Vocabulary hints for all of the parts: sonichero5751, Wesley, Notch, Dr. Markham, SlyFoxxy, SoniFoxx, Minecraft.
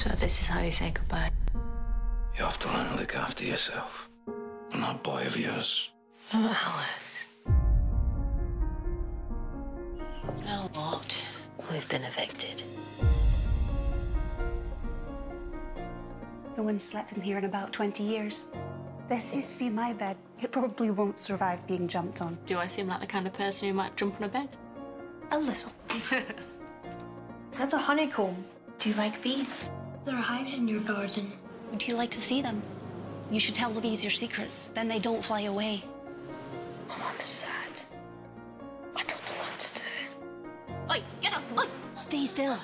So this is how you say goodbye. You have to learn to look after yourself. And that boy of yours. Not ours. Now what? We've been evicted. No one's slept in here in about 20 years. This used to be my bed. It probably won't survive being jumped on. Do I seem like the kind of person who might jump on a bed? A little. Is that a honeycomb? Do you like bees? There are hives in your garden. Would you like to see them? You should tell the bees your secrets. Then they don't fly away. My mom is sad. I don't know what to do. Oi, get up! Oi! Stay still.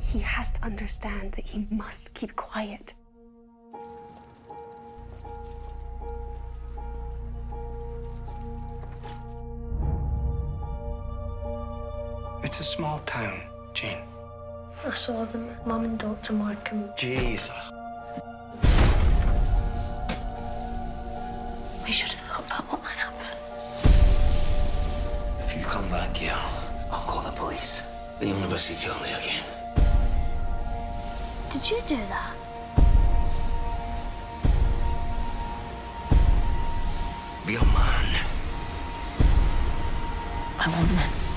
He has to understand that he must keep quiet. It's a small town, Jane. I saw them, Mum and Dr. Markham. Jesus. We should have thought about what might happen. If you come back here, I'll call the police. They'll never see Charlie again. Did you do that? Be a man. I want this.